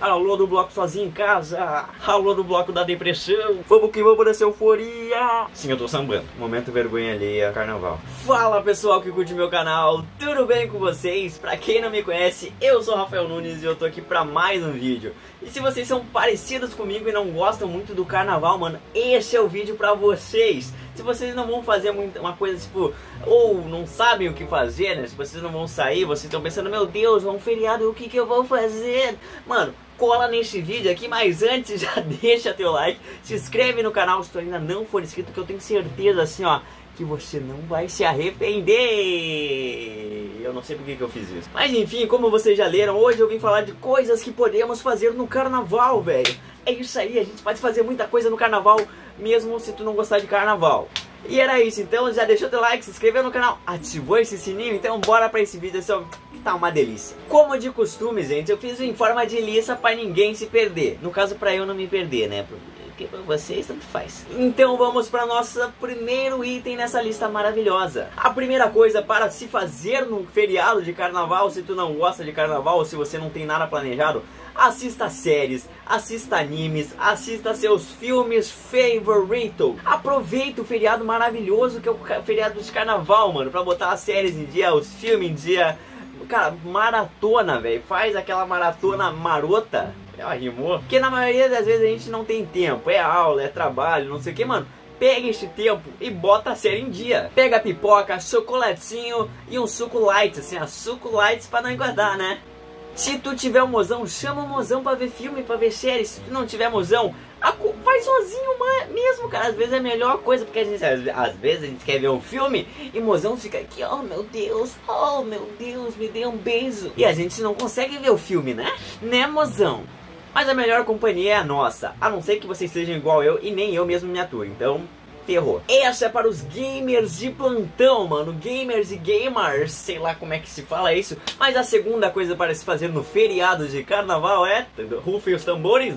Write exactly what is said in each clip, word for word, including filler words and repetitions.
aula do bloco sozinho em casa, aula do bloco da depressão, vamos que vamos nessa euforia. Sim, eu tô sambando, momento vergonha alheia, carnaval. Fala pessoal que curte meu canal, tudo bem com vocês? Pra quem não me conhece, eu sou Rafael Nunes e eu tô aqui pra mais um vídeo. E se vocês são parecidos comigo e não gostam muito do carnaval, mano, esse é o vídeo pra vocês. Se vocês não vão fazer muito, uma coisa tipo, ou não sabem o que fazer, né? Se vocês não vão sair, vocês estão pensando, meu Deus, é um feriado, o que que eu vou fazer? Mano, cola neste vídeo aqui, mas antes já deixa teu like, se inscreve no canal se tu ainda não for inscrito, que eu tenho certeza assim, ó, que você não vai se arrepender. Eu não sei porque que eu fiz isso. Mas enfim, como vocês já leram, hoje eu vim falar de coisas que podemos fazer no carnaval, velho. É isso aí, a gente pode fazer muita coisa no carnaval, mesmo se tu não gostar de carnaval. E era isso, então já deixou teu like, se inscreveu no canal, ativou esse sininho, então bora pra esse vídeo, só que tá uma delícia. Como de costume, gente, eu fiz em forma de lista pra ninguém se perder. No caso, pra eu não me perder, né? Porque pra vocês tanto faz. Então vamos pra nosso primeiro item nessa lista maravilhosa. A primeira coisa para se fazer no feriado de carnaval, se tu não gosta de carnaval, ou se você não tem nada planejado, assista séries, assista animes, assista seus filmes favorito. Aproveita o feriado maravilhoso que é o feriado de carnaval, mano, pra botar as séries em dia, os filmes em dia. Cara, maratona, velho, faz aquela maratona marota. Ela rimou. Porque na maioria das vezes a gente não tem tempo, é aula, é trabalho, não sei o que, mano. Pega este tempo e bota a série em dia. Pega pipoca, chocolatinho e um suco light, assim, a suco light pra não engordar, né? Se tu tiver um mozão, chama o mozão pra ver filme, pra ver série. Se tu não tiver mozão, faz sozinho mesmo, cara. Às vezes é a melhor coisa, porque a gente, às vezes a gente quer ver um filme e o mozão fica aqui, oh meu Deus, oh meu Deus, me dê um beijo. E a gente não consegue ver o filme, né? Né, mozão? Mas a melhor companhia é a nossa, a não ser que vocês sejam igual eu e nem eu mesmo me aturo, então... Terror. Essa é para os gamers de plantão, mano. Gamers e gamers, sei lá como é que se fala isso. Mas a segunda coisa para se fazer no feriado de carnaval é... Rufem os tambores.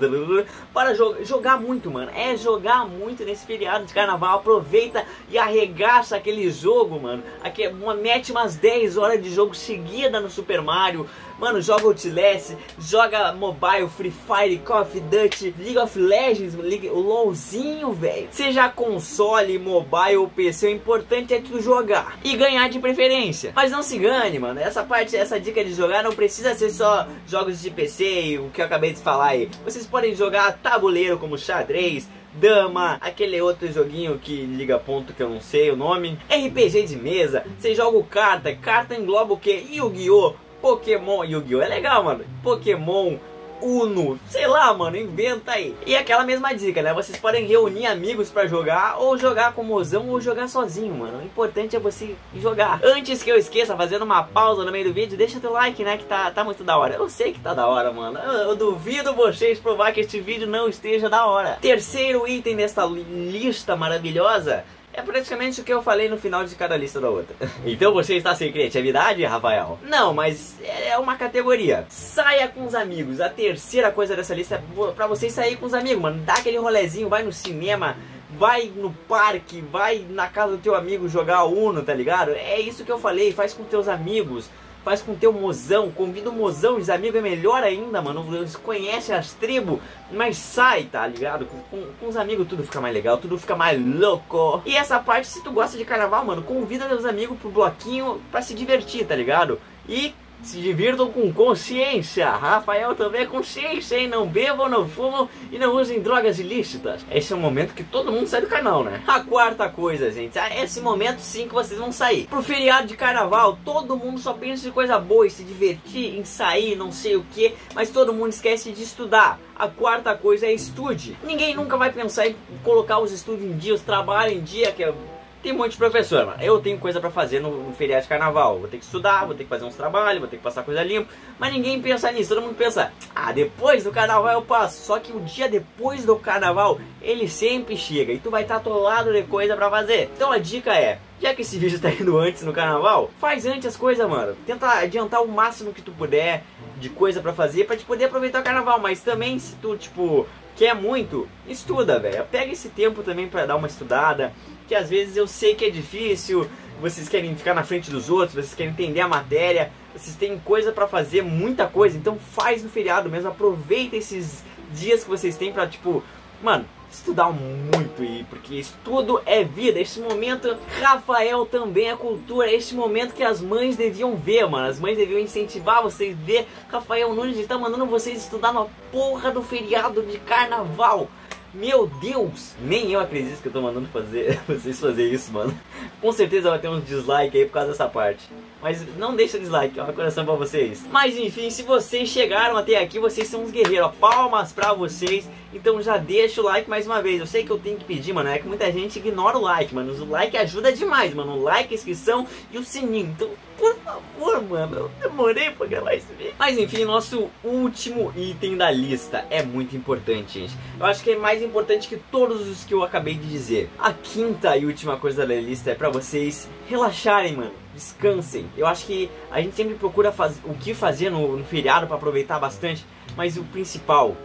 Para jo jogar muito, mano. É jogar muito nesse feriado de carnaval. Aproveita e arregaça aquele jogo, mano. Aqui, uma, mete umas dez horas de jogo seguida no Super Mario. Mano, joga Outlast, joga Mobile, Free Fire, Call of Duty, League of Legends, League, o LOLzinho, velho. Seja console, mobile ou P C, o importante é tu jogar e ganhar de preferência. Mas não se engane, mano, essa parte, essa dica de jogar não precisa ser só jogos de P C e o que eu acabei de falar aí. Vocês podem jogar tabuleiro como xadrez, dama, aquele outro joguinho que liga ponto que eu não sei o nome, R P G de mesa, você joga carta, carta engloba o que? Yu-Gi-Oh! Pokémon, Yu-Gi-Oh! É legal, mano. Pokémon, Uno, sei lá, mano, inventa aí. E aquela mesma dica, né? Vocês podem reunir amigos pra jogar, ou jogar com mozão, ou jogar sozinho, mano. O importante é você jogar. Antes que eu esqueça, fazendo uma pausa no meio do vídeo, deixa teu like, né? Que tá, tá muito da hora. Eu sei que tá da hora, mano. Eu, eu duvido vocês provar que este vídeo não esteja da hora. Terceiro item desta lista maravilhosa... É praticamente o que eu falei no final de cada lista da outra. Então você está sem criatividade, Rafael? Não, mas é uma categoria. Saia com os amigos. A terceira coisa dessa lista é pra vocês sair com os amigos, mano. Dá aquele rolezinho, vai no cinema, vai no parque, vai na casa do teu amigo jogar Uno, tá ligado? É isso que eu falei, faz com teus amigos. Faz com teu mozão, convida o mozão, os amigos é melhor ainda, mano, conhece as tribos, mas sai, tá ligado? Com, com, com os amigos tudo fica mais legal, tudo fica mais louco. E essa parte, se tu gosta de carnaval, mano, convida teus amigos pro bloquinho pra se divertir, tá ligado? E se divirtam com consciência. Rafael também é consciência, hein? Não bebam, não fumam e não usem drogas ilícitas. Esse é o momento que todo mundo sai do canal, né? A quarta coisa, gente. É esse momento sim que vocês vão sair. Pro feriado de carnaval, todo mundo só pensa em coisa boa, em se divertir, em sair, não sei o que. Mas todo mundo esquece de estudar. A quarta coisa é estude. Ninguém nunca vai pensar em colocar os estudos em dia, os trabalhos em dia, que é... Tem muito professor, mano. Eu tenho coisa pra fazer no, no feriado de carnaval. Vou ter que estudar, vou ter que fazer uns trabalhos, vou ter que passar coisa limpa. Mas ninguém pensa nisso. Todo mundo pensa, ah, depois do carnaval eu passo. Só que o dia depois do carnaval, ele sempre chega. E tu vai estar atolado de coisa pra fazer. Então a dica é, já que esse vídeo tá indo antes no carnaval, faz antes as coisas, mano. Tenta adiantar o máximo que tu puder de coisa pra fazer, pra te poder aproveitar o carnaval. Mas também se tu, tipo... Quer muito? Estuda, velho. Pega esse tempo também pra dar uma estudada, que às vezes eu sei que é difícil, vocês querem ficar na frente dos outros, vocês querem entender a matéria, vocês têm coisa pra fazer, muita coisa, então faz no feriado mesmo, aproveita esses dias que vocês têm pra, tipo, mano, estudar muito, e porque estudo é vida. Esse momento, Rafael, também é cultura. Este momento que as mães deviam ver, mano. As mães deviam incentivar vocês a ver. Rafael Nunes está mandando vocês estudar na porra do feriado de carnaval. Meu Deus, nem eu acredito que eu tô mandando fazer, vocês fazerem isso, mano. Com certeza vai ter uns dislike aí por causa dessa parte. Mas não deixa dislike, ó, coração pra vocês. Mas enfim, se vocês chegaram até aqui, vocês são uns guerreiros, ó, palmas pra vocês. Então já deixa o like mais uma vez. Eu sei que eu tenho que pedir, mano, é que muita gente ignora o like, mano. O like ajuda demais, mano. O like, a inscrição e o sininho. Então, por favor, mano, eu demorei pra gravar esse vídeo. Mas enfim, nosso último item da lista é muito importante, gente. Eu acho que é mais importante que todos os que eu acabei de dizer. A quinta e última coisa da lista é pra vocês relaxarem, mano. Descansem. Eu acho que a gente sempre procura faz... o que fazer no, no feriado pra aproveitar bastante. Mas o principal,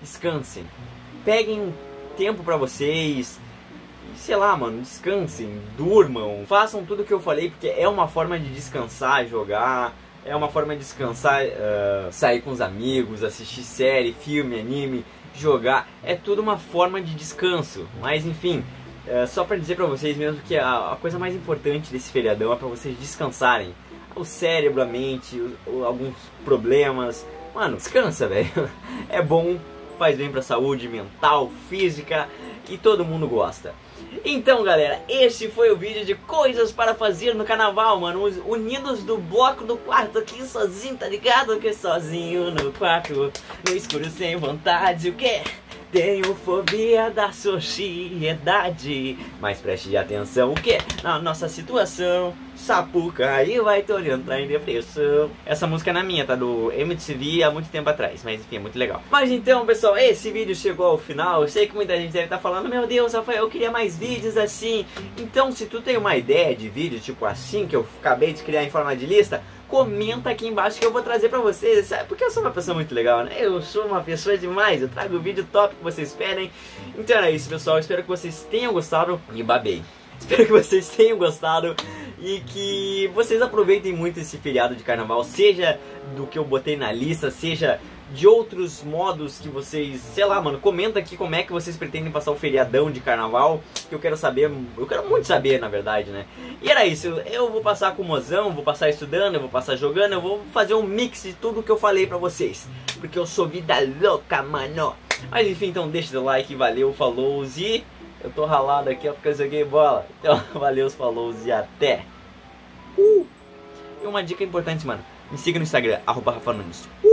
descansem. Peguem um tempo pra vocês. Sei lá, mano, descansem, durmam, façam tudo o que eu falei, porque é uma forma de descansar, jogar, é uma forma de descansar, uh, sair com os amigos, assistir série, filme, anime, jogar, é tudo uma forma de descanso. Mas enfim, uh, só pra dizer pra vocês mesmo que a, a coisa mais importante desse feriadão é pra vocês descansarem. O cérebro, a mente, o, o, alguns problemas, mano, descansa, velho. É bom, faz bem pra saúde mental, física, e todo mundo gosta. Então, galera, este foi o vídeo de coisas para fazer no carnaval, mano. Os unidos do bloco do quarto aqui sozinho, tá ligado? Que sozinho no quarto, no escuro sem vontade, o quê? Tenho fobia da sociedade, mas preste atenção, o quê? Na nossa situação, Sapucaí vai te orientar em depressão. Essa música é na minha, tá? Do M T V há muito tempo atrás, mas enfim, é muito legal. Mas então, pessoal, esse vídeo chegou ao final. Eu sei que muita gente deve estar falando, meu Deus, Rafael, eu queria mais vídeos assim. Então, se tu tem uma ideia de vídeo tipo assim, que eu acabei de criar em forma de lista, comenta aqui embaixo que eu vou trazer pra vocês, sabe? Porque eu sou uma pessoa muito legal, né? Eu sou uma pessoa demais, eu trago o vídeo top que vocês pedem. Então era isso, pessoal. Espero que vocês tenham gostado. E babei. Espero que vocês tenham gostado e que vocês aproveitem muito esse feriado de carnaval, seja do que eu botei na lista, seja de outros modos que vocês, sei lá, mano, comenta aqui como é que vocês pretendem passar o feriadão de carnaval, que eu quero saber, eu quero muito saber, na verdade, né? E era isso, eu vou passar com o mozão, vou passar estudando, eu vou passar jogando, eu vou fazer um mix de tudo que eu falei pra vocês, porque eu sou vida louca, mano. Mas enfim, então deixa o like, valeu, falou e eu tô ralado aqui, ó, porque eu joguei bola. Então, valeu, falou e até! Uh! E uma dica importante, mano, me siga no Instagram, arroba Rafa Nunes. Uh!